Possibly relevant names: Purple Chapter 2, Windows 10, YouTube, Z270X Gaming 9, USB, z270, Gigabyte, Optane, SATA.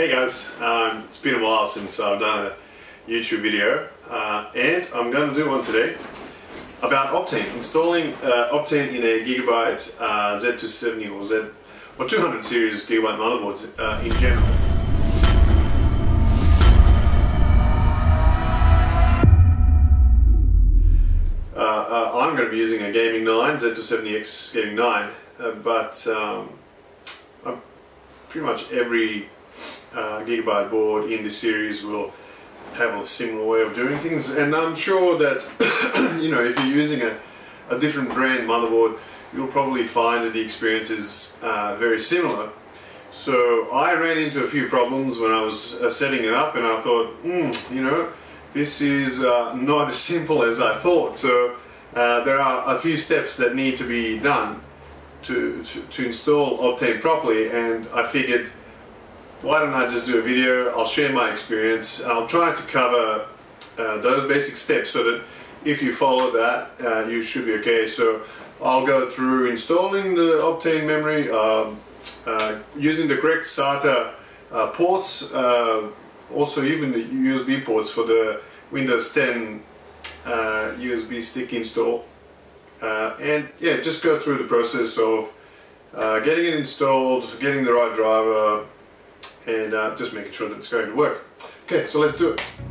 Hey guys, it's been a while since I've done a YouTube video, and I'm going to do one today about Optane, installing Optane in a Gigabyte Z270 or Z200 series Gigabyte motherboards in general. I'm going to be using a Gaming 9, Z270X Gaming 9, but pretty much every Gigabyte board in this series will have a similar way of doing things, and I'm sure that you know, if you're using a different brand motherboard, you'll probably find that the experience is very similar. So I ran into a few problems when I was setting it up, and I thought, you know, this is not as simple as I thought. So there are a few steps that need to be done to install Optane properly, and I figured, why don't I just do a video? I'll share my experience. I'll try to cover those basic steps so that if you follow that, you should be okay. So I'll go through installing the Optane memory, using the correct SATA ports, also even the USB ports for the Windows 10 USB stick install, and yeah, just go through the process of getting it installed, getting the right driver, and just making sure that it's going to work. Okay, so let's do it.